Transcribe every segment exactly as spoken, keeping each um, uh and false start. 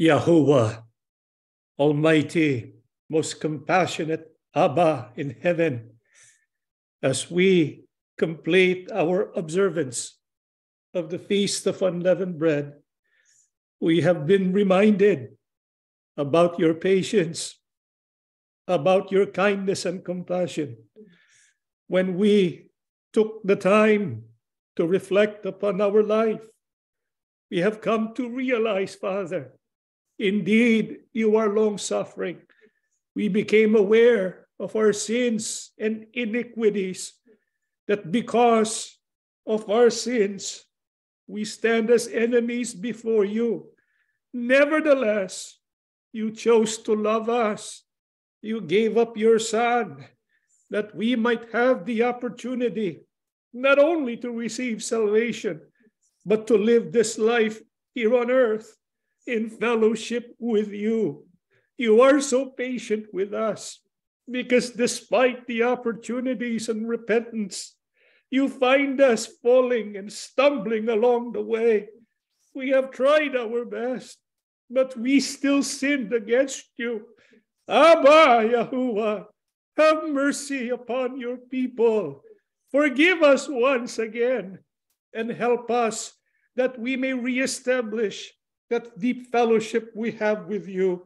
Yahuwah, Almighty, most compassionate Abba in heaven, as we complete our observance of the Feast of Unleavened Bread, we have been reminded about your patience, about your kindness and compassion. When we took the time to reflect upon our life, we have come to realize, Father, indeed, you are long-suffering. We became aware of our sins and iniquities, that because of our sins, we stand as enemies before you. Nevertheless, you chose to love us. You gave up your Son, that we might have the opportunity not only to receive salvation, but to live this life here on earth in fellowship with you. You are so patient with us, because despite the opportunities and repentance, you find us falling and stumbling along the way. We have tried our best, but we still sinned against you. Abba, Yahuwah, have mercy upon your people. Forgive us once again and help us that we may reestablish that deep fellowship we have with you.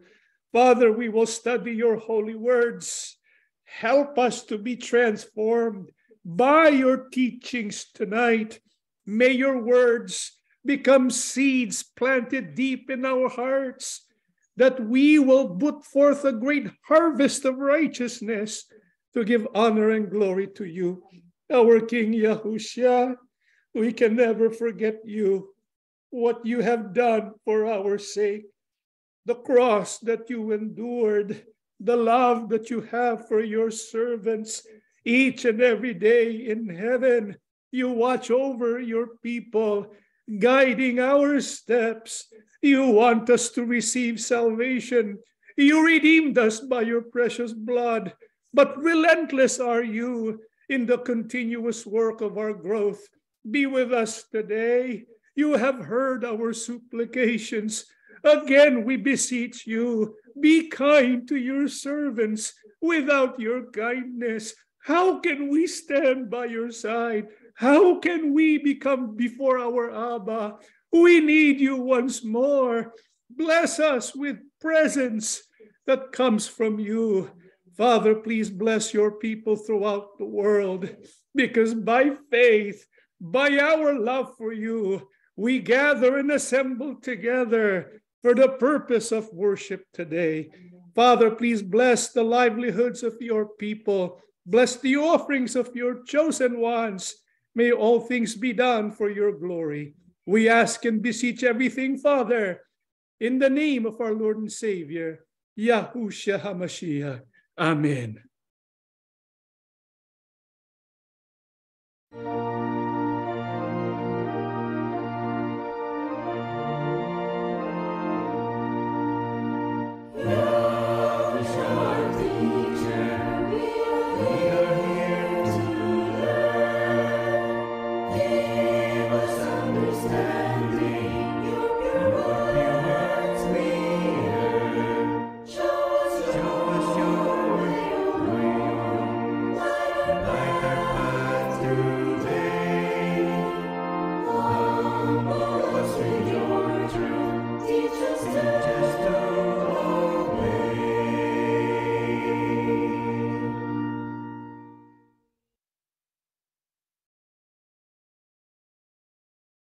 Father, we will study your holy words. Help us to be transformed by your teachings tonight. May your words become seeds planted deep in our hearts, that we will put forth a great harvest of righteousness to give honor and glory to you. Our King Yahusha, we can never forget you, what you have done for our sake, the cross that you endured, the love that you have for your servants. Each and every day in heaven, you watch over your people, guiding our steps. You want us to receive salvation. You redeemed us by your precious blood, but relentless are you in the continuous work of our growth. Be with us today. You have heard our supplications. Again, we beseech you, be kind to your servants. Without your kindness, how can we stand by your side? How can we become before our Abba? We need you once more. Bless us with presence that comes from you. Father, please bless your people throughout the world, because by faith, by our love for you, we gather and assemble together for the purpose of worship today. Father, please bless the livelihoods of your people. Bless the offerings of your chosen ones. May all things be done for your glory. We ask and beseech everything, Father, in the name of our Lord and Savior, Yahusha HaMashiach. Amen.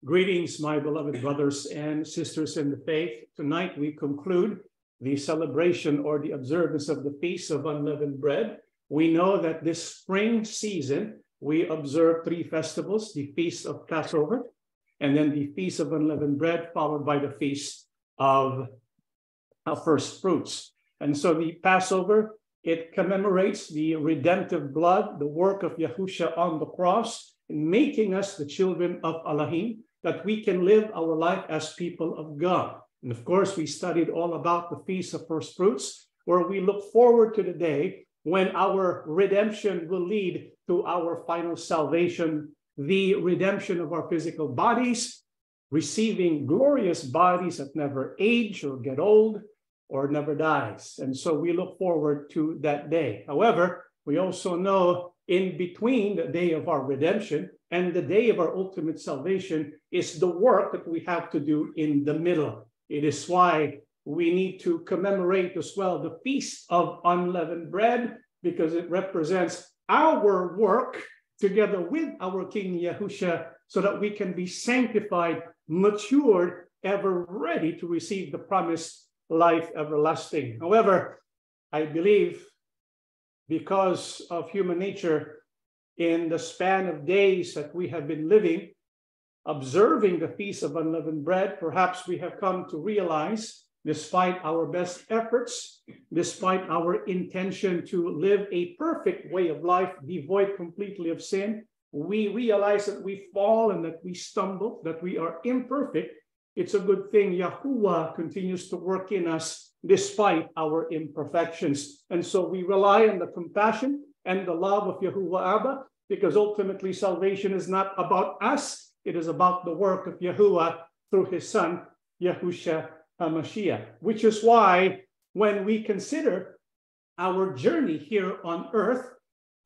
Greetings, my beloved brothers and sisters in the faith. Tonight we conclude the celebration or the observance of the Feast of Unleavened Bread. We know that this spring season, we observe three festivals, the Feast of Passover, and then the Feast of Unleavened Bread, followed by the Feast of First Fruits. And so the Passover, it commemorates the redemptive blood, the work of Yahusha on the cross, in making us the children of Elohim, that we can live our life as people of God. And of course, we studied all about the Feast of First Fruits, where we look forward to the day when our redemption will lead to our final salvation, the redemption of our physical bodies, receiving glorious bodies that never age or get old or never dies. And so we look forward to that day. However, we also know in between the day of our redemption and the day of our ultimate salvation is the work that we have to do in the middle. It is why we need to commemorate as well the Feast of Unleavened Bread, because it represents our work together with our King Yahusha, so that we can be sanctified, matured, ever ready to receive the promised life everlasting. However, I believe because of human nature, in the span of days that we have been living, observing the Feast of Unleavened Bread, perhaps we have come to realize, despite our best efforts, despite our intention to live a perfect way of life, devoid completely of sin, we realize that we fall and that we stumble, that we are imperfect. It's a good thing Yahuwah continues to work in us despite our imperfections. And so we rely on the compassion and the love of Yahuwah Abba, because ultimately salvation is not about us. It is about the work of Yahuwah through his son, Yahusha HaMashiach, which is why when we consider our journey here on earth,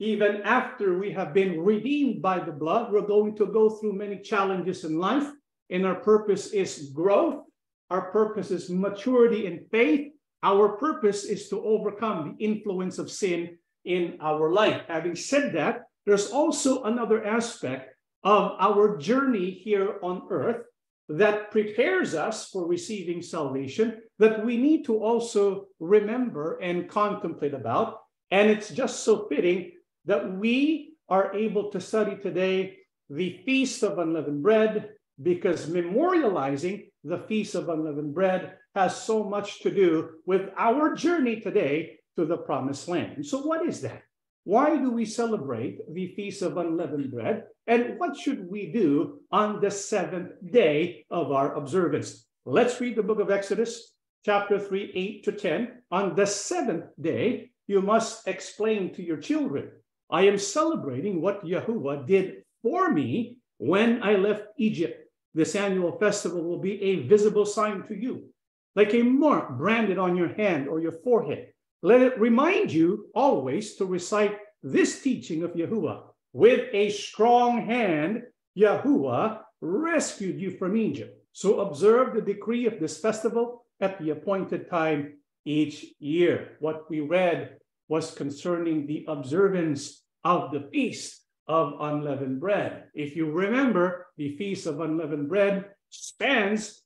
even after we have been redeemed by the blood, we're going to go through many challenges in life, and our purpose is growth. Our purpose is maturity in faith. Our purpose is to overcome the influence of sin in our life. Having said that, there's also another aspect of our journey here on earth that prepares us for receiving salvation that we need to also remember and contemplate about. And it's just so fitting that we are able to study today the Feast of Unleavened Bread, because memorializing the Feast of Unleavened Bread has so much to do with our journey today to the Promised Land. So what is that? Why do we celebrate the Feast of Unleavened Bread? And what should we do on the seventh day of our observance? Let's read the book of Exodus, chapter three, eight to ten. On the seventh day, you must explain to your children, I am celebrating what Yahuwah did for me when I left Egypt. This annual festival will be a visible sign to you, like a mark branded on your hand or your forehead. Let it remind you always to recite this teaching of Yahuwah. With a strong hand, Yahuwah rescued you from Egypt. So observe the decree of this festival at the appointed time each year. What we read was concerning the observance of the Feast of Unleavened Bread. If you remember, the Feast of Unleavened Bread spans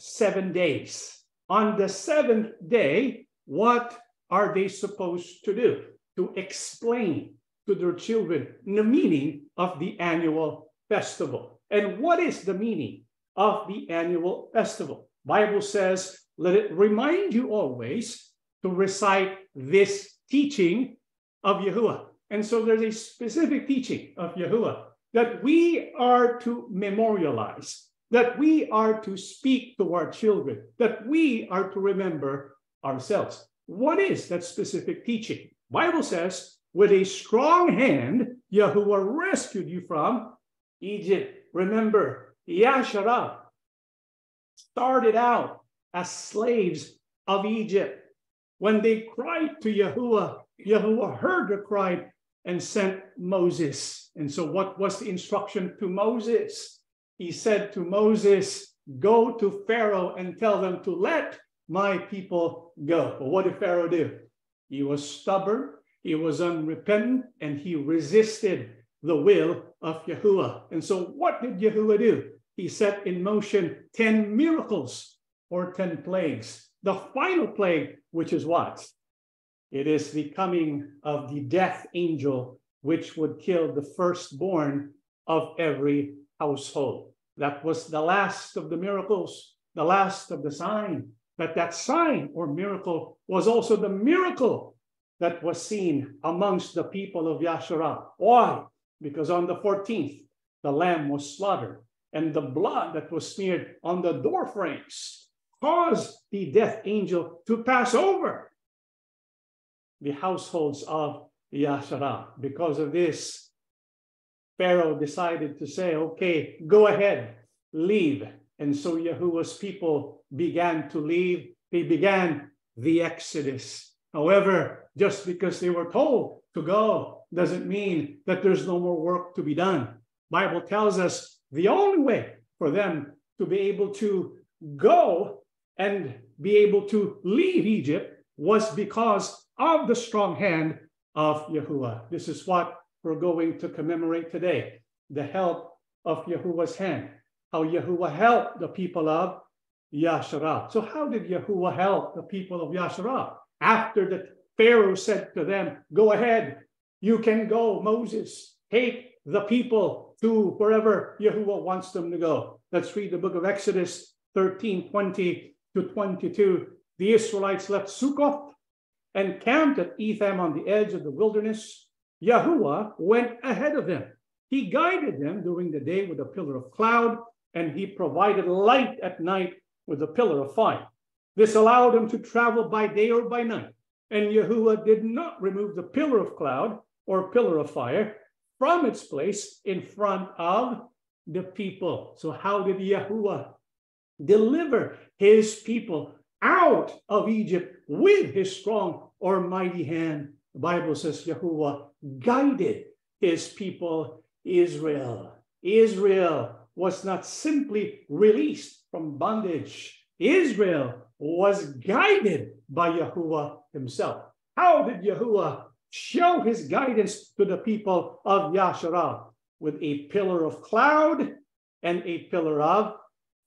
seven days. On the seventh day, what are they supposed to do? To explain to their children the meaning of the annual festival. And what is the meaning of the annual festival? Bible says, let it remind you always to recite this teaching of Yahuwah. And so there's a specific teaching of Yahuwah that we are to memorialize, that we are to speak to our children, that we are to remember ourselves. What is that specific teaching? Bible says, with a strong hand, Yahuwah rescued you from Egypt. Remember, Yashara started out as slaves of Egypt. When they cried to Yahuwah, Yahuwah heard their cry and sent Moses. And so what was the instruction to Moses? He said to Moses, go to Pharaoh and tell them to let my people go. But what did Pharaoh do? He was stubborn, he was unrepentant, and he resisted the will of Yahuwah. And so what did Yahuwah do? He set in motion ten miracles or ten plagues. The final plague, which is what? It is the coming of the death angel, which would kill the firstborn of every household. That was the last of the miracles, the last of the sign. But that sign or miracle was also the miracle that was seen amongst the people of Yashara. Why? Because on the fourteenth, the lamb was slaughtered, and the blood that was smeared on the door frames caused the death angel to pass over the households of Yashara. Because of this, Pharaoh decided to say, okay, go ahead. leave. And so Yahuwah's people began to leave. They began the exodus. However, just because they were told to go doesn't mean that there's no more work to be done. Bible tells us the only way for them to be able to go and be able to leave Egypt was because of the strong hand of Yahuwah. This is what we're going to commemorate today, the help of Yahuwah's hand, how Yahuwah helped the people of Yashara. So how did Yahuwah help the people of Yashara? After the Pharaoh said to them, go ahead, you can go, Moses, take the people to wherever Yahuwah wants them to go. Let's read the book of Exodus thirteen, twenty to twenty-two. The Israelites left Succoth and camped at Etham on the edge of the wilderness. Yahuwah went ahead of them. He guided them during the day with a pillar of cloud, and he provided light at night with a pillar of fire. This allowed them to travel by day or by night. And Yahuwah did not remove the pillar of cloud or pillar of fire from its place in front of the people. So how did Yahuwah deliver his people out of Egypt with his strong or mighty hand? The Bible says Yahuwah guided his people, Israel. Israel was not simply released from bondage. Israel was guided by Yahuwah himself. How did Yahuwah show his guidance to the people of Yashar'al? With a pillar of cloud and a pillar of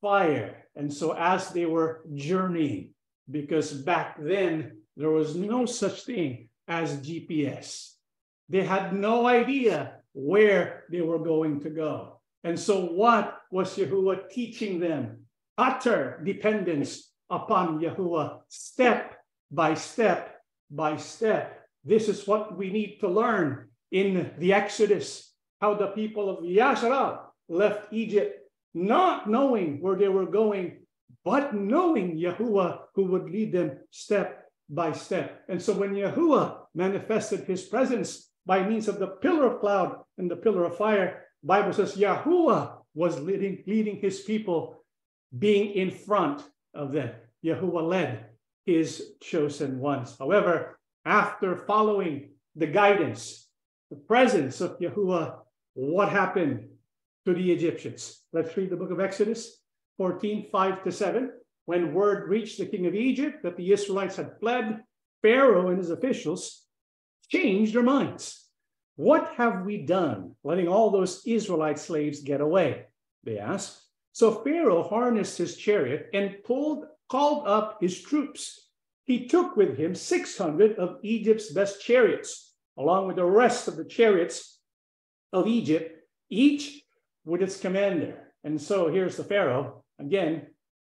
fire. And so as they were journeying, because back then there was no such thing as G P S. They had no idea where they were going to go. And so what was Yahuwah teaching them? Utter dependence upon Yahuwah, step by step by step. This is what we need to learn in the Exodus, how the people of Yashara left Egypt, not knowing where they were going, but knowing Yahuwah who would lead them step by step. And so when Yahuwah manifested his presence by means of the pillar of cloud and the pillar of fire, the Bible says Yahuwah was leading, leading his people, being in front of them. Yahuwah led his chosen ones. However, after following the guidance, the presence of Yahuwah, what happened to the Egyptians? Let's read the book of Exodus fourteen, five to seven. When word reached the king of Egypt that the Israelites had fled, Pharaoh and his officials changed their minds. What have we done, letting all those Israelite slaves get away? They asked. So Pharaoh harnessed his chariot and pulled, called up his troops. He took with him six hundred of Egypt's best chariots, along with the rest of the chariots of Egypt, each with its commander. And so here's the Pharaoh. Again,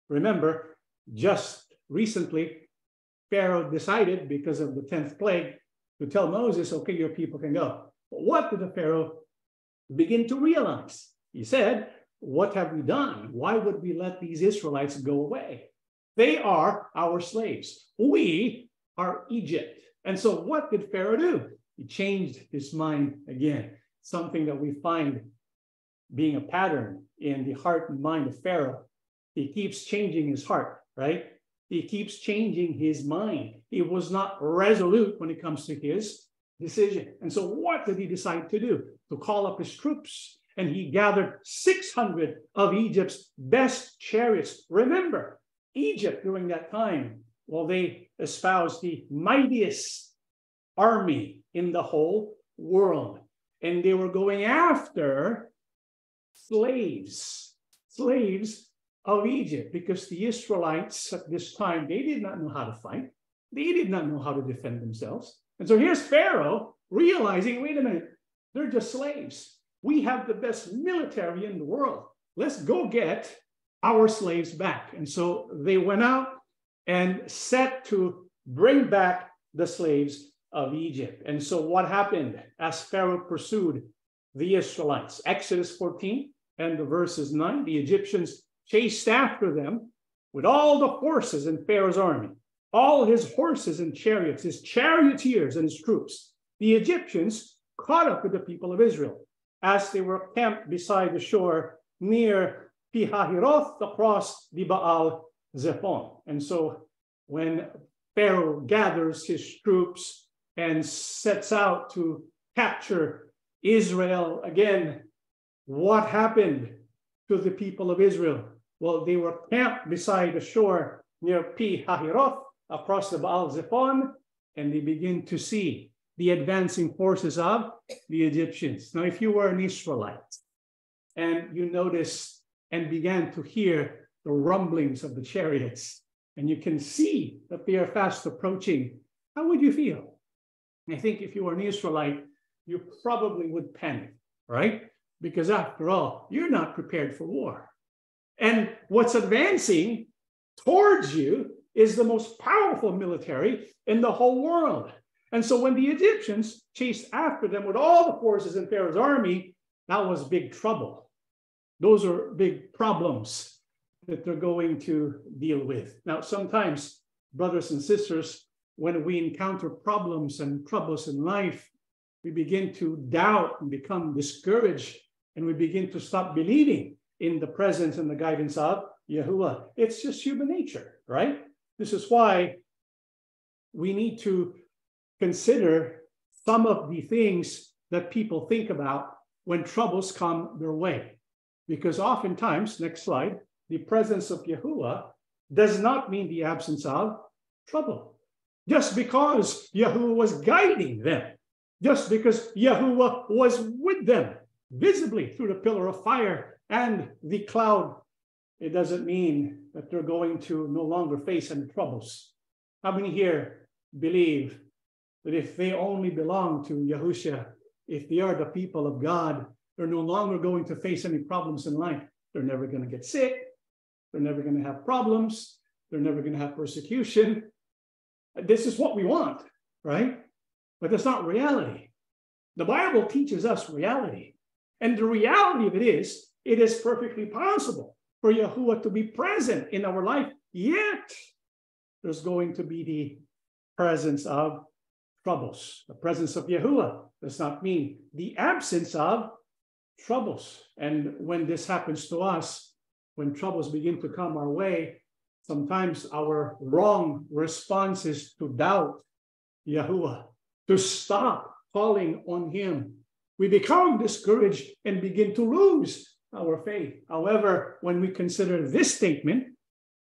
remember, just recently, Pharaoh decided, because of the tenth plague, to tell Moses, okay, your people can go. But what did the Pharaoh begin to realize? He said, what have we done? Why would we let these Israelites go away? They are our slaves. We are Egypt. And so what did Pharaoh do? He changed his mind again, something that we find being a pattern in the heart and mind of Pharaoh. He keeps changing his heart, right? He keeps changing his mind. He was not resolute when it comes to his decision. And so what did he decide to do? To call up his troops. And he gathered six hundred of Egypt's best chariots. Remember, Egypt during that time, well, they espoused the mightiest army in the whole world. And they were going after slaves, slaves of Egypt, because the Israelites at this time, they did not know how to fight. They did not know how to defend themselves. And so here's Pharaoh realizing, wait a minute, they're just slaves. We have the best military in the world. Let's go get our slaves back. And so they went out and set to bring back the slaves of Egypt. And so what happened as Pharaoh pursued the Israelites? Exodus fourteen and the verses nine, the Egyptians chased after them with all the horses in Pharaoh's army, all his horses and chariots, his charioteers and his troops. The Egyptians caught up with the people of Israel as they were camped beside the shore near Pihahiroth across the Baal Zephon. And so when Pharaoh gathers his troops and sets out to capture Israel again, what happened to the people of Israel? Well, they were camped beside the shore near Pihahiroth across the Baal Zephon, and they begin to see the advancing forces of the Egyptians. Now, if you were an Israelite and you noticed and began to hear the rumblings of the chariots, and you can see that they are fast approaching, how would you feel? And I think if you were an Israelite, you probably would panic, right? Because after all, you're not prepared for war. And what's advancing towards you is the most powerful military in the whole world. And so when the Egyptians chased after them with all the forces in Pharaoh's army, that was big trouble. Those are big problems that they're going to deal with. Now, sometimes, brothers and sisters, when we encounter problems and troubles in life, we begin to doubt and become discouraged, and we begin to stop believing in the presence and the guidance of Yahuwah. It's just human nature, right? This is why we need to consider some of the things that people think about when troubles come their way. Because oftentimes, next slide, the presence of Yahuwah does not mean the absence of trouble. Just because Yahuwah was guiding them, just because Yahuwah was with them visibly through the pillar of fire and the cloud, it doesn't mean that they're going to no longer face any troubles. How many here believe that if they only belong to Yahusha, if they are the people of God, they're no longer going to face any problems in life? They're never going to get sick. They're never going to have problems. They're never going to have persecution. This is what we want, right? But that's not reality. The Bible teaches us reality. And the reality of it is, it is perfectly possible for Yahuwah to be present in our life, yet there's going to be the presence of troubles. The presence of Yahuwah does not mean the absence of troubles. And when this happens to us, when troubles begin to come our way, sometimes our wrong response is to doubt Yahuwah, to stop calling on him. We become discouraged and begin to lose our faith. However, when we consider this statement,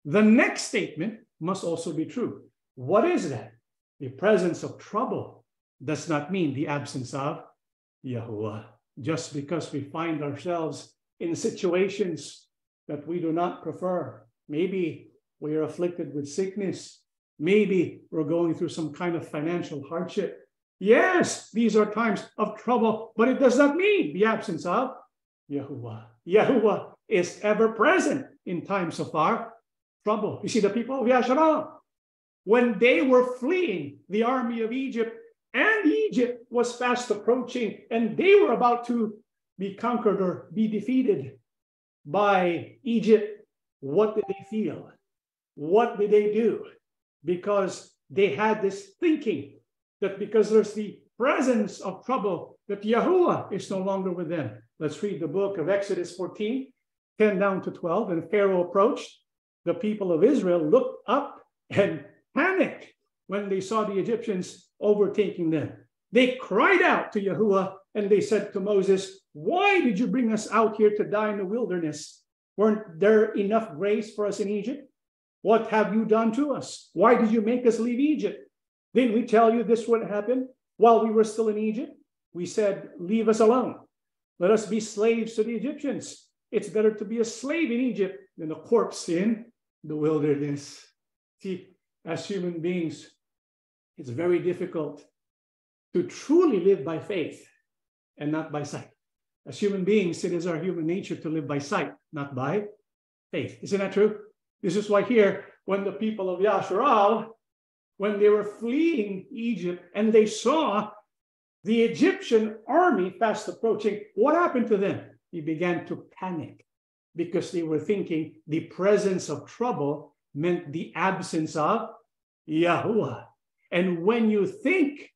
the next statement must also be true. What is that? The presence of trouble does not mean the absence of Yahuwah. Just because we find ourselves in situations that we do not prefer. Maybe we are afflicted with sickness. Maybe we're going through some kind of financial hardship. Yes, these are times of trouble, but it does not mean the absence of Yahuwah. Yahuwah is ever present in times of our trouble. You see, the people of Yashara, when they were fleeing the army of Egypt, and Egypt was fast approaching, and they were about to be conquered or be defeated by Egypt, what did they feel? What did they do? Because they had this thinking that because there's the presence of trouble, that Yahuwah is no longer with them. Let's read the book of Exodus fourteen, ten down to twelve. And Pharaoh approached. The people of Israel looked up and panicked when they saw the Egyptians overtaking them. They cried out to Yahuwah, and they said to Moses, "Why did you bring us out here to die in the wilderness? Weren't there enough grace for us in Egypt? What have you done to us? Why did you make us leave Egypt? Didn't we tell you this would happen while we were still in Egypt? We said, leave us alone. Let us be slaves to the Egyptians. It's better to be a slave in Egypt than a corpse in the wilderness." See, as human beings, it's very difficult to truly live by faith and not by sight. As human beings, it is our human nature to live by sight, not by faith. Isn't that true? This is why here, when the people of Yashar'al, when they were fleeing Egypt and they saw the Egyptian army fast approaching, what happened to them? They began to panic because they were thinking the presence of trouble meant the absence of Yahuwah. And when you think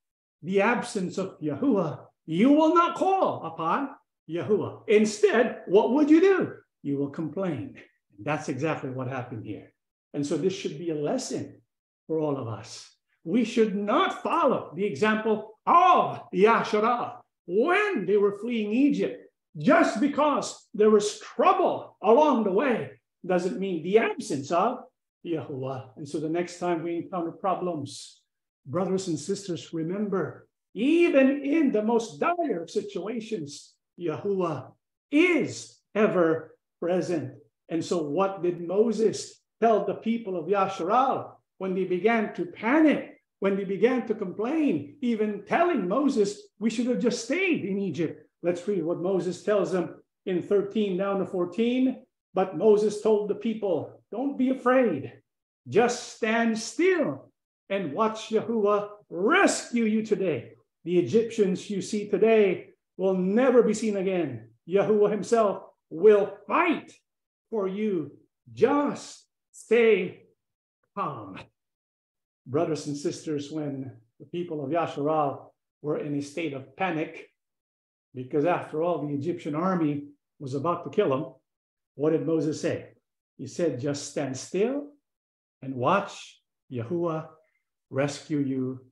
the absence of Yahuwah, you will not call upon Yahuwah. Instead, what would you do? you will complain. That's exactly what happened here. And so this should be a lesson for all of us. We should not follow the example of Yashara when they were fleeing Egypt. Just because there was trouble along the way doesn't mean the absence of Yahuwah. And so the next time we encounter problems, brothers and sisters, remember, even in the most dire of situations, Yahuwah is ever present. And so what did Moses tell the people of Yashar'al when they began to panic, when they began to complain, even telling Moses, we should have just stayed in Egypt? Let's read what Moses tells them in thirteen down to fourteen. But Moses told the people, don't be afraid. Just stand still and watch Yahuwah rescue you today. The Egyptians you see today will never be seen again. Yahuwah himself will fight for you. Just stay calm. Brothers and sisters, when the people of Yashar'al were in a state of panic, because after all, the Egyptian army was about to kill him, what did Moses say? He said, just stand still and watch Yahuwah rescue you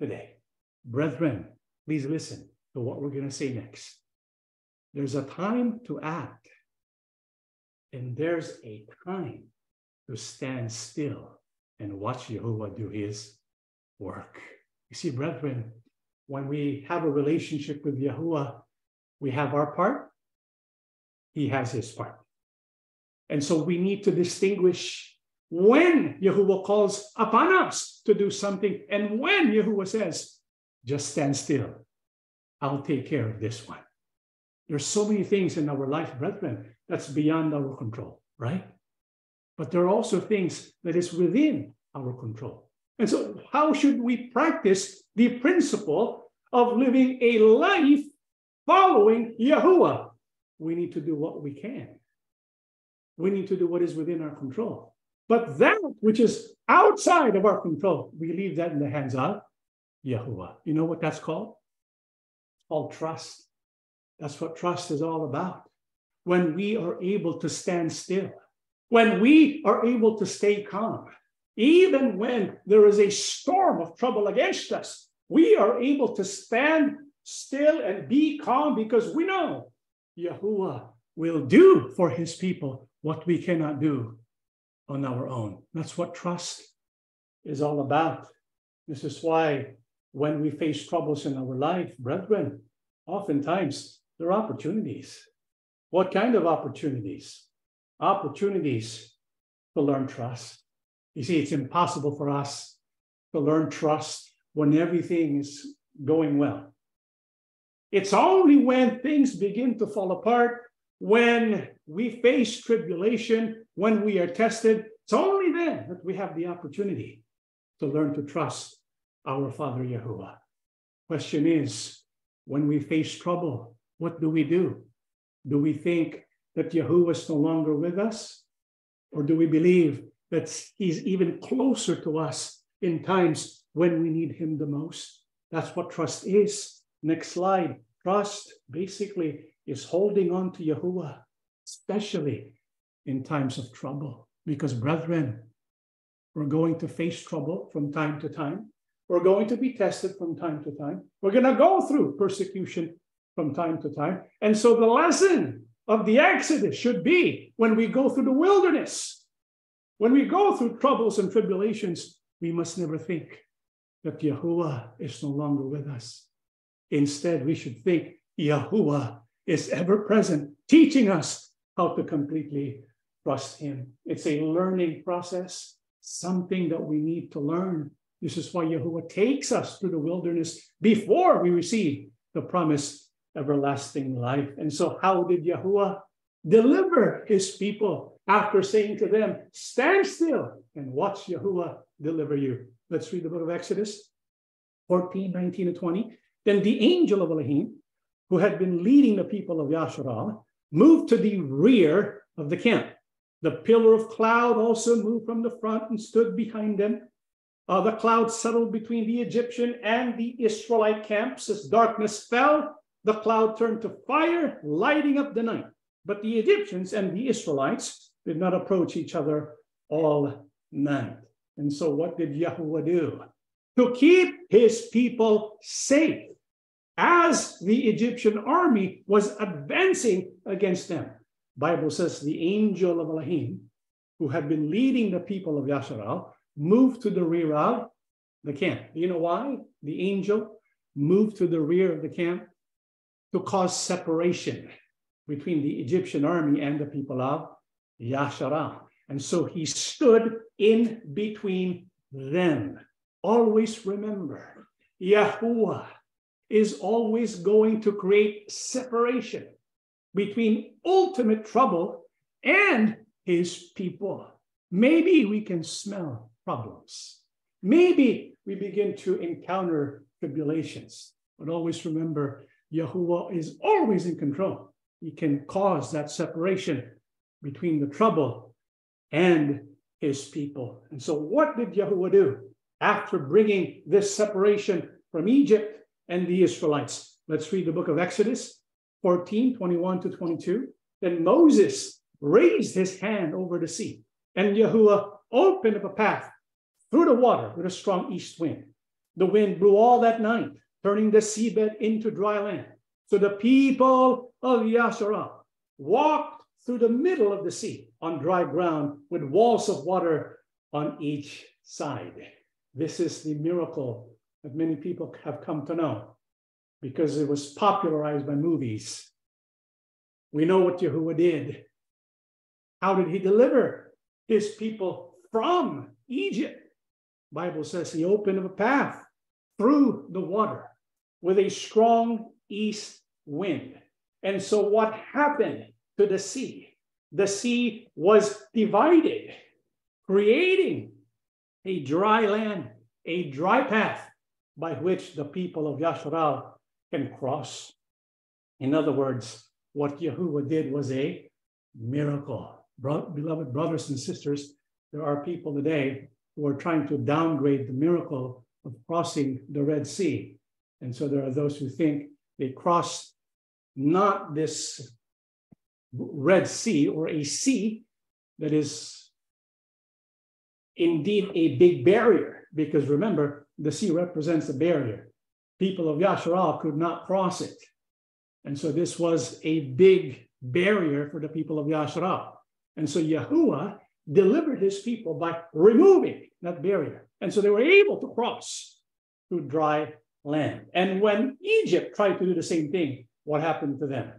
today. Brethren, please listen to what we're going to say next. There's a time to act, and there's a time to stand still and watch Yahuwah do his work. You see, brethren, when we have a relationship with Yahuwah, we have our part, he has his part. And so we need to distinguish when Yahuwah calls upon us to do something and when Yahuwah says, just stand still, I'll take care of this one. There's so many things in our life, brethren, that's beyond our control, right? But there are also things that is within our control. And so how should we practice the principle of living a life following Yahuwah? We need to do what we can. We need to do what is within our control. But that which is outside of our control, we leave that in the hands of Yahuwah. You know what that's called? It's called trust. That's what trust is all about. When we are able to stand still, when we are able to stay calm, even when there is a storm of trouble against us, we are able to stand still and be calm because we know Yahuwah will do for his people what we cannot do on our own. That's what trust is all about. This is why when we face troubles in our life, brethren, oftentimes there are opportunities. What kind of opportunities? Opportunities to learn trust. You see, it's impossible for us to learn trust when everything is going well. It's only when things begin to fall apart, when we face tribulation, when we are tested, it's only then that we have the opportunity to learn to trust our Father Yahuwah. Question is, when we face trouble, what do we do? Do we think that Yahuwah is no longer with us? Or do we believe that he's even closer to us in times when we need him the most? That's what trust is. Next slide. Trust basically is holding on to Yahuwah, especially in times of trouble. Because brethren, we're going to face trouble from time to time. We're going to be tested from time to time. We're going to go through persecution from time to time. And so the lesson of the Exodus should be when we go through the wilderness, when we go through troubles and tribulations, we must never think that Yahuwah is no longer with us. Instead, we should think Yahuwah is ever present, teaching us how to completely trust him. It's a learning process, something that we need to learn. This is why Yahuwah takes us through the wilderness before we receive the promised everlasting life. And so how did Yahuwah deliver his people? After saying to them, stand still and watch Yahuwah deliver you. Let's read the book of Exodus fourteen, nineteen, and twenty. Then the angel of Elohim, who had been leading the people of Yashara, moved to the rear of the camp. The pillar of cloud also moved from the front and stood behind them. Uh, the cloud settled between the Egyptian and the Israelite camps. As darkness fell, the cloud turned to fire, lighting up the night. But the Egyptians and the Israelites did not approach each other all night. And so what did Yahuwah do? To keep his people safe as the Egyptian army was advancing against them. Bible says the angel of Elohim, who had been leading the people of Yashar'al, moved to the rear of the camp. You know why? The angel moved to the rear of the camp to cause separation between the Egyptian army and the people of Yashar'al. And so he stood in between them. Always remember, Yahuwah is always going to create separation between ultimate trouble and his people. Maybe we can smell problems. Maybe we begin to encounter tribulations. But always remember, Yahuwah is always in control. He can cause that separation between the trouble and his people. And so what did Yahuwah do after bringing this separation from Egypt and the Israelites? Let's read the book of Exodus fourteen, twenty-one to twenty-two. Then Moses raised his hand over the sea, and Yahuwah opened up a path through the water with a strong east wind. The wind blew all that night, turning the seabed into dry land. So the people of Yashara walked through the middle of the sea on dry ground with walls of water on each side. This is the miracle that many people have come to know because it was popularized by movies. We know what Yahuwah did. How did he deliver his people from Egypt? The Bible says he opened up a path through the water with a strong east wind. And so what happened to the sea? The sea was divided, creating a dry land, a dry path by which the people of Yashar'al can cross. In other words, what Yahuwah did was a miracle. Bro- beloved brothers and sisters, there are people today who are trying to downgrade the miracle of crossing the Red Sea. And so there are those who think they crossed not this Red Sea or a sea that is indeed a big barrier, because remember, the sea represents a barrier. People of Yashar'al could not cross it. And so this was a big barrier for the people of Yashar'al. And so Yahuwah delivered his people by removing that barrier. And so they were able to cross through dry land. And when Egypt tried to do the same thing, what happened to them?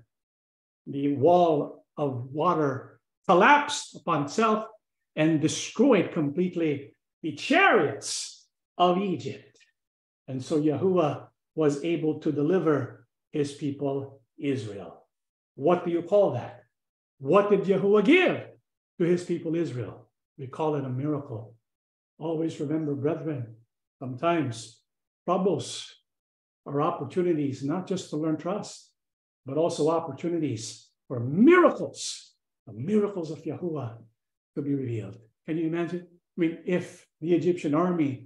The wall of water collapsed upon itself and destroyed completely the chariots of Egypt. And so Yahuwah was able to deliver his people, Israel. What do you call that? What did Yahuwah give to his people, Israel? We call it a miracle. Always remember, brethren, sometimes troubles are opportunities not just to learn trust, but also opportunities for miracles, the miracles of Yahuwah to be revealed. Can you imagine? I mean, if the Egyptian army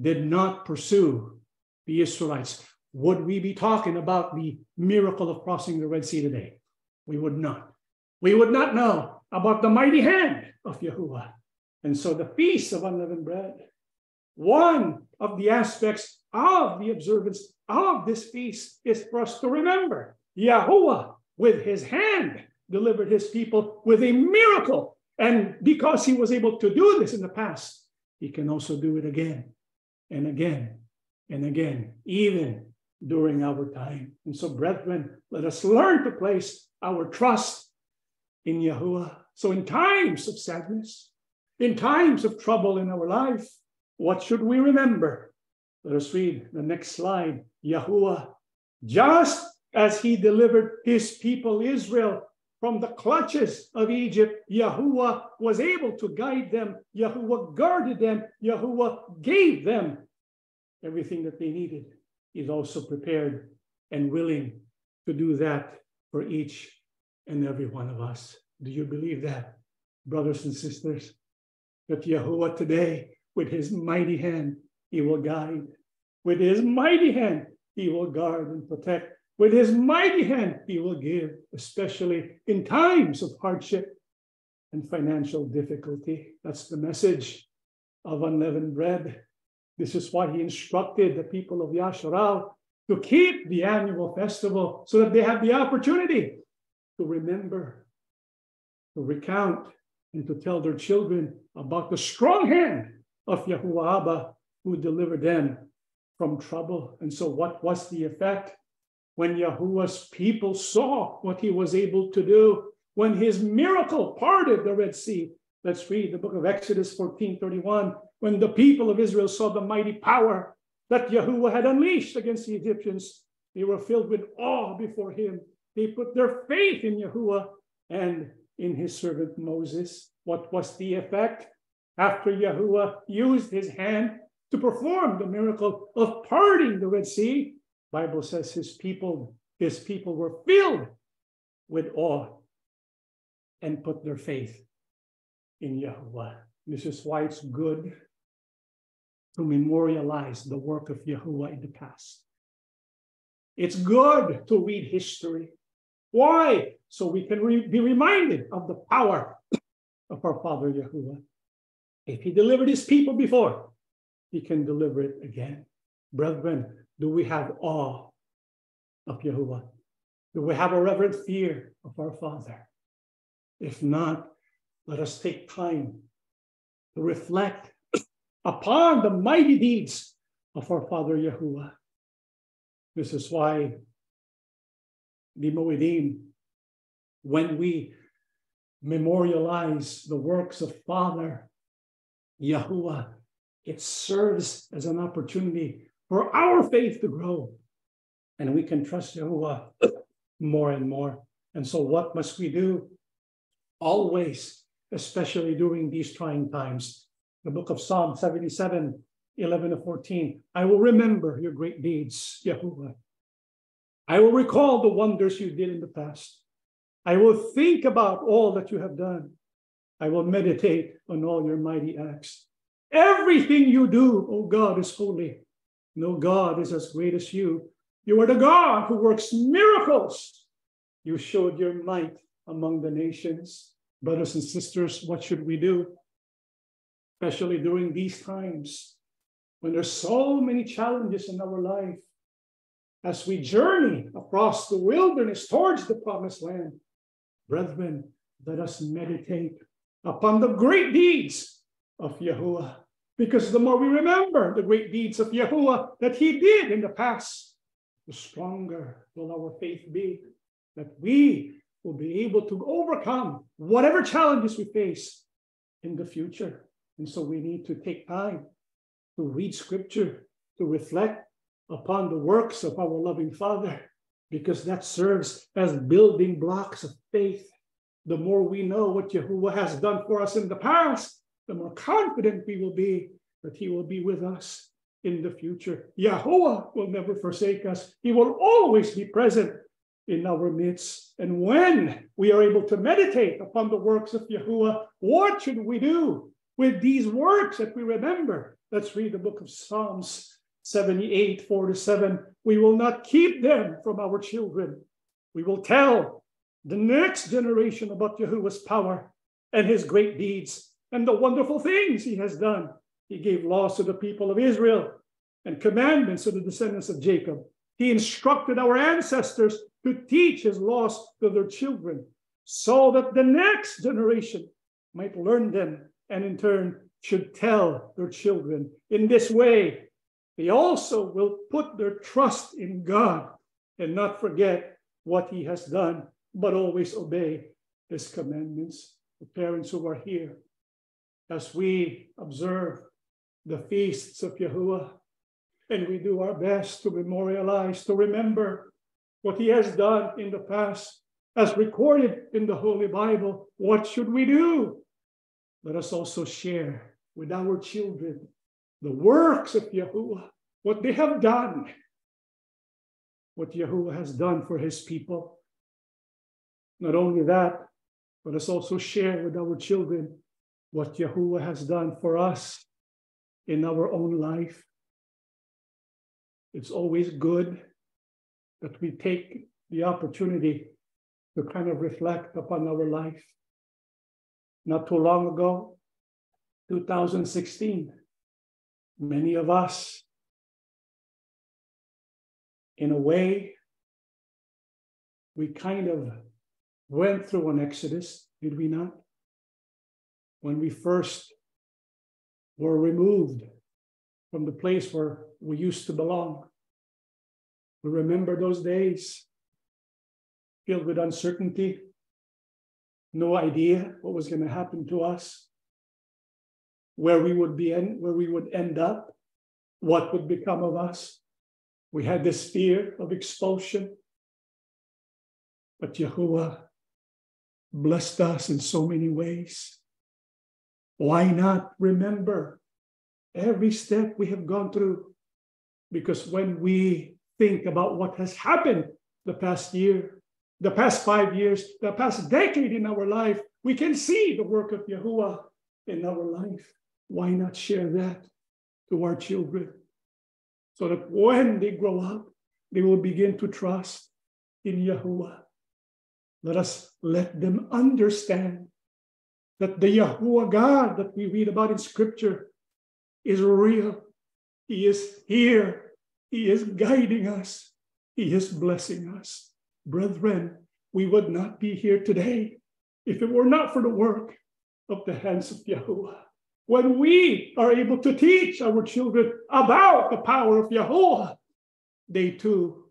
did not pursue the Israelites, would we be talking about the miracle of crossing the Red Sea today? We would not. We would not know about the mighty hand of Yahuwah. And so the Feast of Unleavened Bread, one of the aspects of the observance of this feast is for us to remember Yahuwah with his hand delivered his people with a miracle. And because he was able to do this in the past, he can also do it again and again and again, even during our time. And so, brethren, let us learn to place our trust in Yahuwah. So in times of sadness, in times of trouble in our life, what should we remember? Let us read the next slide. Yahuwah, just as he delivered his people Israel from the clutches of Egypt, Yahuwah was able to guide them. Yahuwah guarded them. Yahuwah gave them everything that they needed. He's also prepared and willing to do that for each and every one of us. Do you believe that, brothers and sisters, that Yahuwah today, with his mighty hand, he will guide. With his mighty hand, he will guard and protect With his mighty hand, he will give, especially in times of hardship and financial difficulty. That's the message of unleavened bread. This is why he instructed the people of Yashar'al to keep the annual festival so that they have the opportunity to remember, to recount, and to tell their children about the strong hand of Yahuwah Abba who delivered them from trouble. And so what was the effect? When Yahuwah's people saw what he was able to do, when his miracle parted the Red Sea, let's read the book of Exodus fourteen thirty-one. When the people of Israel saw the mighty power that Yahuwah had unleashed against the Egyptians, they were filled with awe before him. They put their faith in Yahuwah and in his servant Moses. What was the effect? After Yahuwah used his hand to perform the miracle of parting the Red Sea, Bible says his people, his people were filled with awe and put their faith in Yahuwah. This is why it's good to memorialize the work of Yahuwah in the past. It's good to read history. Why? So we can re- be reminded of the power of our Father Yahuwah. If he delivered his people before, he can deliver it again. Brethren, do we have awe of Yahuwah? Do we have a reverent fear of our Father? If not, let us take time to reflect upon the mighty deeds of our Father Yahuwah. This is why the Moedim, when we memorialize the works of Father Yahuwah, it serves as an opportunity for our faith to grow, and we can trust Yahuwah more and more. And so what must we do? Always, especially during these trying times. The book of Psalm seventy-seven, eleven to fourteen, I will remember your great deeds, Yahuwah. I will recall the wonders you did in the past. I will think about all that you have done. I will meditate on all your mighty acts. Everything you do, O God, is holy. No God is as great as you. You are the God who works miracles. You showed your might among the nations. Brothers and sisters, what should we do? Especially during these times when there's so many challenges in our life. As we journey across the wilderness towards the promised land, brethren, let us meditate upon the great deeds of Yahuwah. Because the more we remember the great deeds of Yahuwah that he did in the past, the stronger will our faith be that we will be able to overcome whatever challenges we face in the future. And so we need to take time to read scripture, to reflect upon the works of our loving Father, because that serves as building blocks of faith. The more we know what Yahuwah has done for us in the past, the more confident we will be that he will be with us in the future. Yahuwah will never forsake us. He will always be present in our midst. And when we are able to meditate upon the works of Yahuwah, what should we do with these works that we remember? Let's read the book of Psalms seventy-eight, four to seven. We will not keep them from our children. We will tell the next generation about Yahuwah's power and his great deeds, and the wonderful things he has done. He gave laws to the people of Israel and commandments to the descendants of Jacob. He instructed our ancestors to teach his laws to their children so that the next generation might learn them and in turn should tell their children. In this way, they also will put their trust in God and not forget what he has done, but always obey his commandments. The parents who are here, as we observe the feasts of Yahuwah, and we do our best to memorialize, to remember what he has done in the past, as recorded in the Holy Bible, what should we do? Let us also share with our children the works of Yahuwah, what they have done, what Yahuwah has done for his people. Not only that, let us also share with our children what Yahuwah has done for us in our own life. It's always good that we take the opportunity to kind of reflect upon our life. Not too long ago, two thousand sixteen, many of us, in a way, we kind of went through an exodus, did we not? When we first were removed from the place where we used to belong. We remember those days, filled with uncertainty, no idea what was going to happen to us, where we would be in, where we would end up, what would become of us. We had this fear of expulsion, but Yahuwah blessed us in so many ways. Why not remember every step we have gone through? Because when we think about what has happened the past year, the past five years, the past decade in our life, we can see the work of Yahuwah in our life. Why not share that to our children so that when they grow up, they will begin to trust in Yahuwah? Let us let them understand that the Yahuwah God that we read about in Scripture is real. He is here. He is guiding us. He is blessing us. Brethren, we would not be here today if it were not for the work of the hands of Yahuwah. When we are able to teach our children about the power of Yahuwah, they too,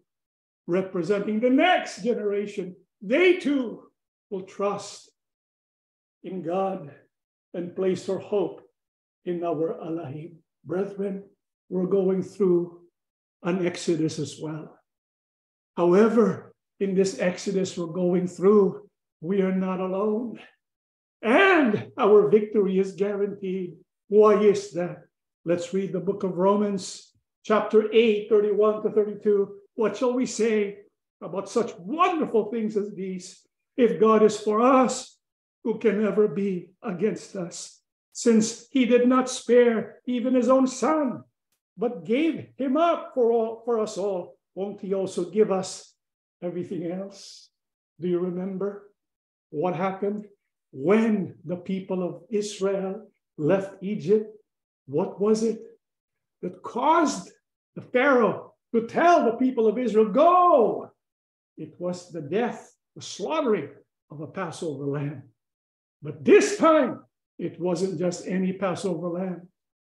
representing the next generation, they too will trust in God and place their hope in our Elohim. Brethren, we're going through an exodus as well. However, in this exodus we're going through, we are not alone. And our victory is guaranteed. Why is that? Let's read the book of Romans, chapter eight, thirty-one to thirty-two. What shall we say about such wonderful things as these? If God is for us, who can ever be against us? Since he did not spare even his own son, but gave him up for, all, for us all, won't he also give us everything else? Do you remember what happened when the people of Israel left Egypt? What was it that caused the Pharaoh to tell the people of Israel, go? It was the death, the slaughtering of a Passover lamb. But this time, it wasn't just any Passover lamb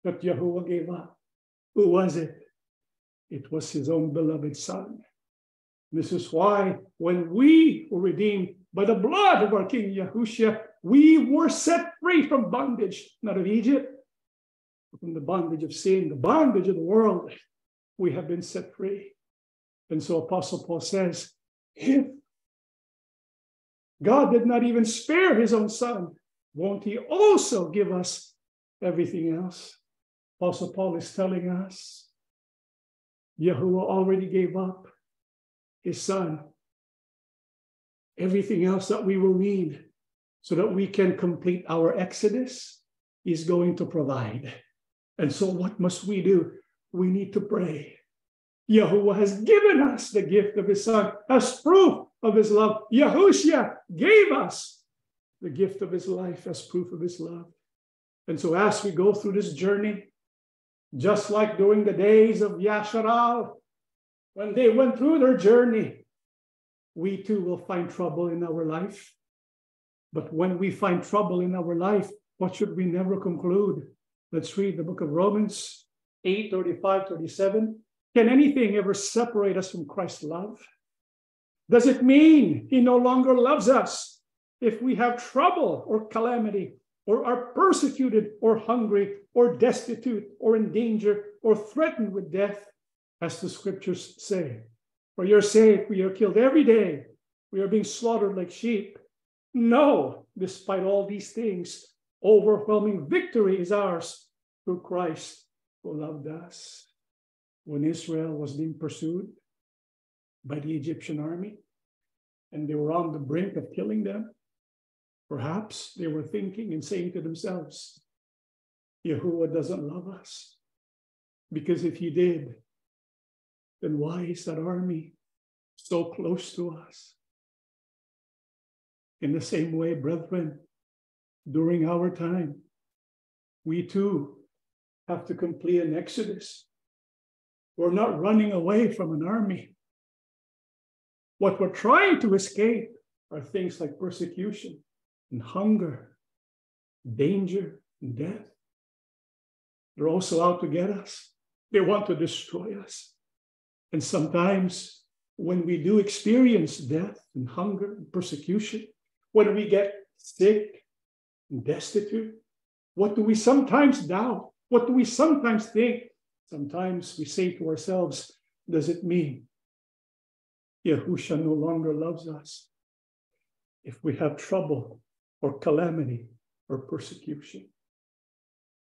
that Yahuwah gave up. Who was it? It was his own beloved son. This is why when we were redeemed by the blood of our King Yahusha, we were set free from bondage, not of Egypt, but from the bondage of sin, the bondage of the world. We have been set free. And so Apostle Paul says, if God did not even spare his own son, won't he also give us everything else? Apostle Paul is telling us, Yahuwah already gave up his son, everything else that we will need so that we can complete our exodus is going to provide. And so what must we do? We need to pray. Yahuwah has given us the gift of his son as proof of his love. Yahusha gave us the gift of his life as proof of his love. And so as we go through this journey, just like during the days of Yashar'al, when they went through their journey, we too will find trouble in our life. But when we find trouble in our life, what should we never conclude? Let's read the book of Romans eight, thirty-five, thirty-seven. Can anything ever separate us from Christ's love? Does it mean he no longer loves us if we have trouble or calamity, or are persecuted or hungry or destitute or in danger or threatened with death? As the scriptures say, for your sake we are killed every day. We are being slaughtered like sheep. No, despite all these things, overwhelming victory is ours through Christ who loved us. When Israel was being pursued by the Egyptian army, and they were on the brink of killing them, perhaps they were thinking and saying to themselves, Yahuwah doesn't love us, because if he did, then why is that army so close to us. In the same way, brethren, during our time, we too have to complete an exodus. We're not running away from an army. What we're trying to escape are things like persecution and hunger, danger and death. They're also out to get us. They want to destroy us. And sometimes when we do experience death and hunger and persecution, when we get sick and destitute, what do we sometimes doubt? What do we sometimes think? Sometimes we say to ourselves, does it mean Yahusha no longer loves us? If we have trouble or calamity or persecution.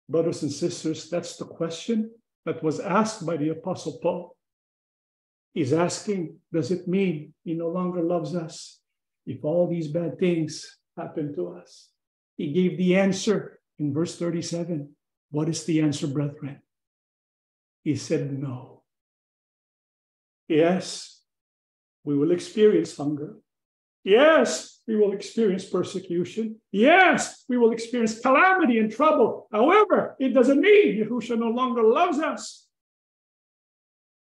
Brothers and sisters, that's the question that was asked by the Apostle Paul. He's asking, does it mean he no longer loves us if all these bad things happen to us? He gave the answer in verse thirty-seven. What is the answer, brethren? He said, no. Yes, we will experience hunger. Yes, we will experience persecution. Yes, we will experience calamity and trouble. However, it doesn't mean Yahusha no longer loves us,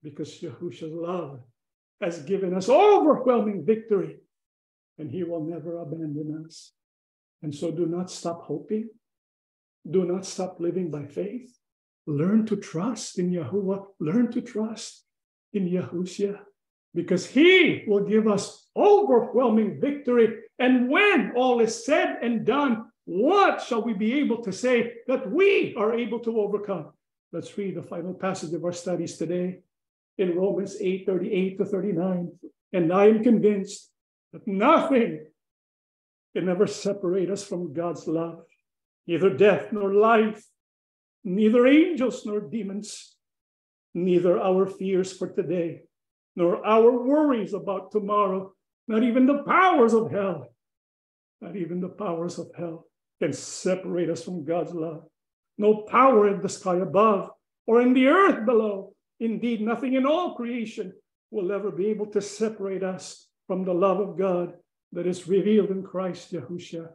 because Yahusha's love has given us overwhelming victory, and he will never abandon us. And so do not stop hoping. Do not stop living by faith. Learn to trust in Yahuwah. Learn to trust in Yahusha, because he will give us overwhelming victory. And when all is said and done, what shall we be able to say that we are able to overcome? Let's read the final passage of our studies today in Romans eight, thirty-eight to thirty-nine. And I am convinced that nothing can ever separate us from God's love, neither death nor life, neither angels nor demons, neither our fears for today, nor our worries about tomorrow, not even the powers of hell, not even the powers of hell can separate us from God's love. No power in the sky above or in the earth below. Indeed, nothing in all creation will ever be able to separate us from the love of God that is revealed in Christ Yahusha,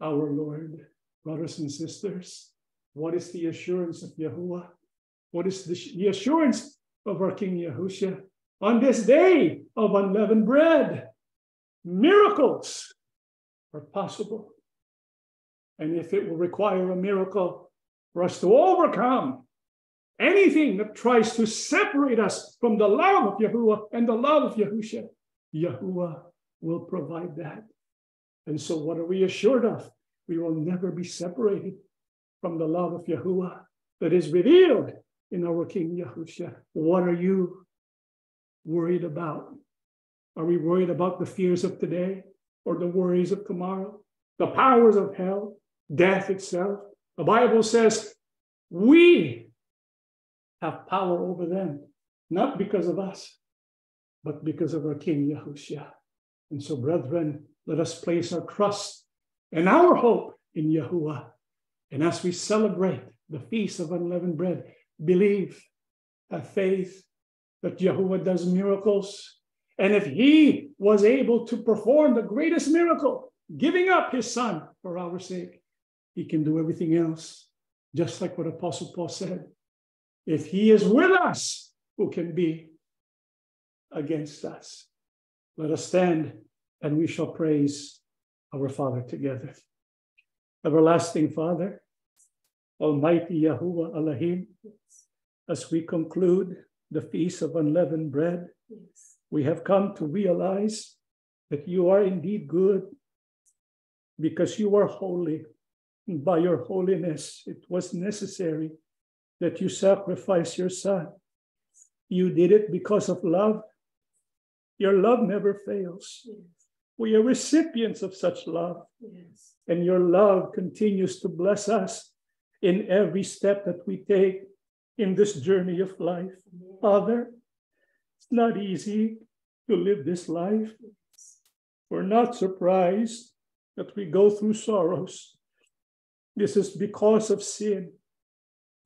our Lord. Brothers and sisters, what is the assurance of Yahuwah? What is the assurance of our King Yahusha? On this day of unleavened bread, miracles are possible. And if it will require a miracle for us to overcome anything that tries to separate us from the love of Yahuwah and the love of Yahusha, Yahuwah will provide that. And so what are we assured of? We will never be separated from the love of Yahuwah that is revealed in our King Yahusha. What are you worried about? Are we worried about the fears of today or the worries of tomorrow, the powers of hell, death itself? The Bible says we have power over them, not because of us, but because of our King Yahusha. And so, brethren, let us place our trust and our hope in Yahuwah. And as we celebrate the Feast of Unleavened Bread, believe, have faith, that Yahuwah does miracles. And if he was able to perform the greatest miracle, giving up his son for our sake, he can do everything else. Just like what Apostle Paul said, if he is with us, who can be against us? Let us stand and we shall praise our Father together. Everlasting Father, Almighty Yahuwah Elohim, as we conclude the Feast of Unleavened Bread, yes, we have come to realize that you are indeed good, because you are holy. And by your holiness, it was necessary that you sacrifice your son. You did it because of love. Your love never fails. Yes. We are recipients of such love. Yes. And your love continues to bless us in every step that we take in this journey of life. Father, it's not easy to live this life. We're not surprised that we go through sorrows. This is because of sin,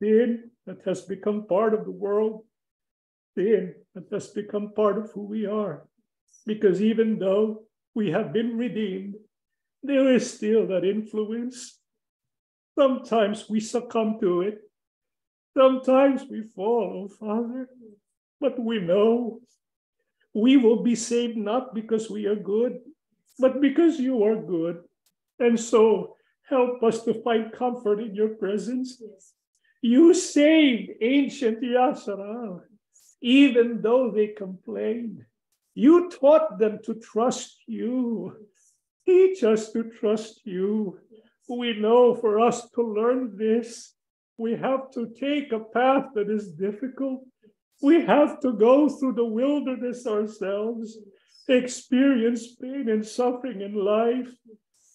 sin that has become part of the world, sin that has become part of who we are. because even though we have been redeemed, there is still that influence. Sometimes we succumb to it. Sometimes we fall, oh Father, but we know we will be saved not because we are good, but because you are good. And so help us to find comfort in your presence. Yes. You saved ancient Yashara, even though they complained. You taught them to trust you. Teach us to trust you. We know for us to learn this, we have to take a path that is difficult. We have to go through the wilderness ourselves, experience pain and suffering in life.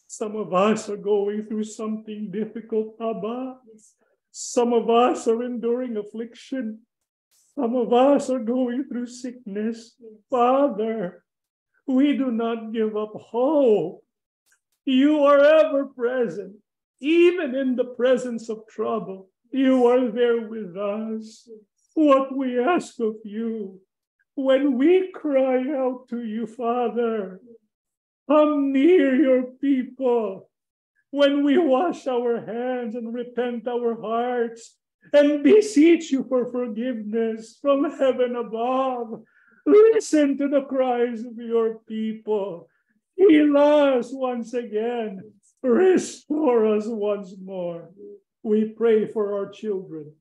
Some of us are going through something difficult, Abba. Some of us are enduring affliction. Some of us are going through sickness. Father, we do not give up hope. You are ever present, even in the presence of trouble. You are there with us. What we ask of you, when we cry out to you, Father, come near your people. When we wash our hands and repent our hearts and beseech you for forgiveness from heaven above, listen to the cries of your people. Heal us once again. Restore us once more. We pray for our children.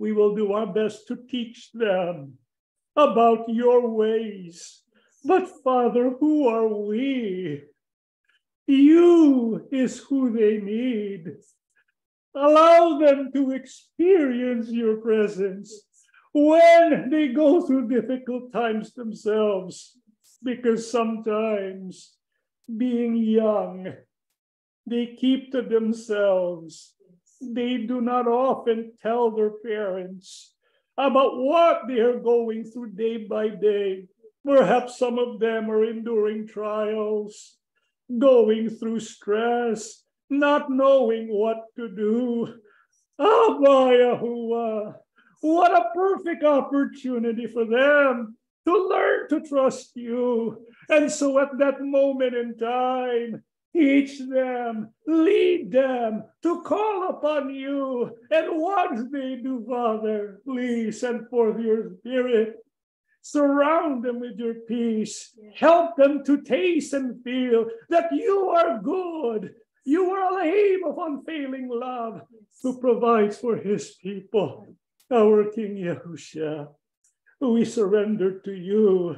We will do our best to teach them about your ways. But Father, who are we? You is who they need. Allow them to experience your presence when they go through difficult times themselves. Because sometimes, being young, they keep to themselves. They do not often tell their parents about what they are going through day by day. Perhaps some of them are enduring trials, going through stress, not knowing what to do. Abba, Yahuwah, what a perfect opportunity for them to learn to trust you. And so at that moment in time, teach them, lead them to call upon you. And once they do, Father, please send forth your spirit. Surround them with your peace. Help them to taste and feel that you are good. You are Elohim of unfailing love who provides for his people. Our King Yahusha, we surrender to you.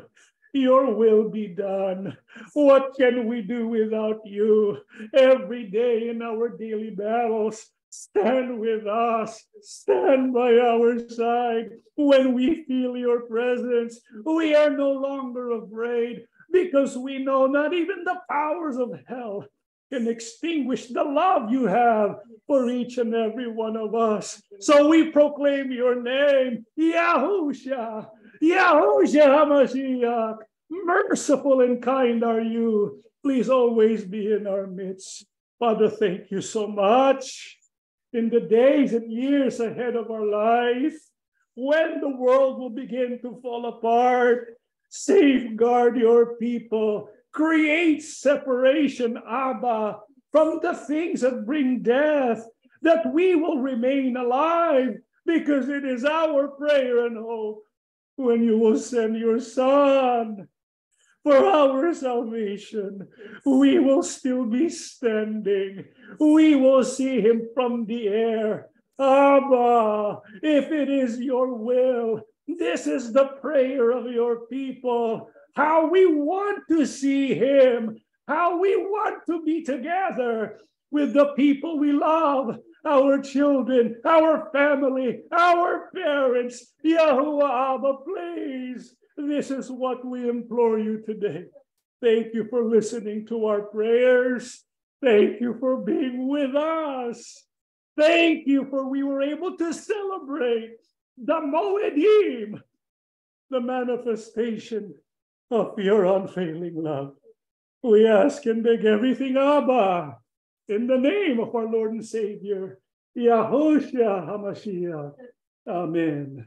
Your will be done. What can we do without you? Every day in our daily battles, stand with us. Stand by our side. When we feel your presence, we are no longer afraid because we know not even the powers of hell can extinguish the love you have for each and every one of us. So we proclaim your name, Yahusha, Yahusha HaMashiach. Merciful and kind are you. Please always be in our midst. Father, thank you so much. In the days and years ahead of our life, when the world will begin to fall apart, safeguard your people. Create separation, Abba, from the things that bring death, that we will remain alive, because it is our prayer and hope when you will send your Son for our salvation. We will still be standing. We will see him from the air. Abba, if it is your will, this is the prayer of your people. How we want to see him, how we want to be together with the people we love, our children, our family, our parents. Yahuwah, Abba, please. This is what we implore you today. Thank you for listening to our prayers. Thank you for being with us. Thank you for we were able to celebrate the Moedim, the manifestation of your unfailing love. We ask and beg everything, Abba, in the name of our Lord and Savior, Yahusha HaMashiach. Amen.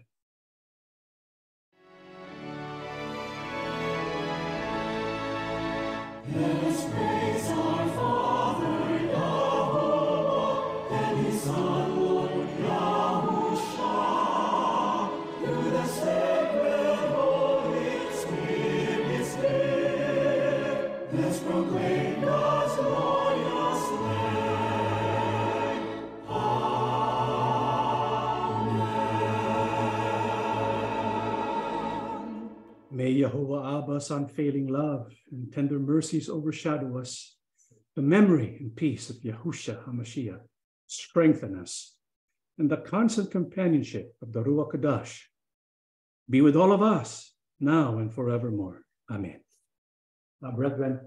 May Yahuwah Abba's unfailing love and tender mercies overshadow us. The memory and peace of Yahusha HaMashiach strengthen us, and the constant companionship of the Ruach Kadesh be with all of us, now and forevermore. Amen. Now, brethren,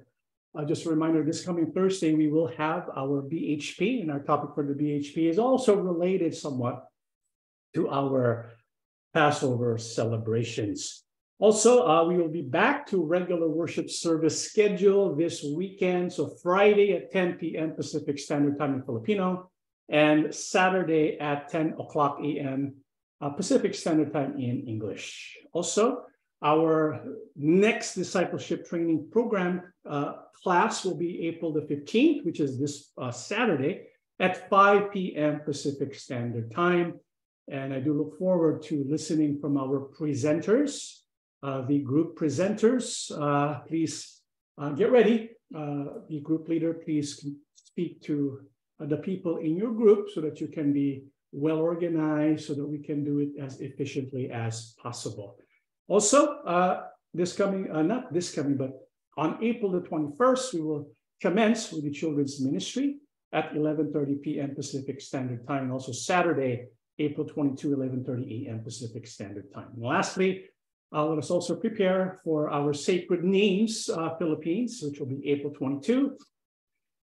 uh, just a reminder, this coming Thursday, we will have our B H P, and our topic for the B H P is also related somewhat to our Passover celebrations. Also, uh, we will be back to regular worship service schedule this weekend. So Friday at ten p m Pacific Standard Time in Filipino, and Saturday at ten o'clock a m Uh, Pacific Standard Time in English. Also, our next discipleship training program uh, class will be April the fifteenth, which is this uh, Saturday at five p m Pacific Standard Time. And I do look forward to listening from our presenters. Uh, the group presenters, uh, please uh, get ready. Uh, the group leader, please speak to uh, the people in your group so that you can be well organized so that we can do it as efficiently as possible. Also, uh, this coming, uh, not this coming, but on April the twenty-first, we will commence with the children's ministry at eleven thirty p m Pacific Standard Time, and also Saturday, April twenty-second, eleven thirty a m Pacific Standard Time. And lastly, Uh, let us also prepare for our Sacred Names uh, Philippines, which will be April twenty-second,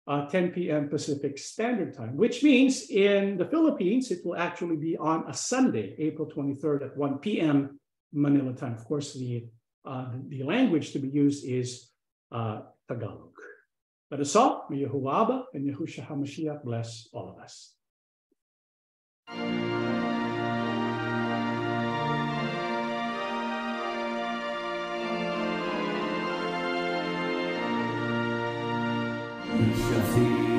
uh, ten p m Pacific Standard Time, which means in the Philippines, it will actually be on a Sunday, April twenty-third at one p m Manila time. Of course, the, uh, the language to be used is uh, Tagalog. Let us all, may Yahuwah Abba and Yahusha HaMashiach bless all of us. We shall see.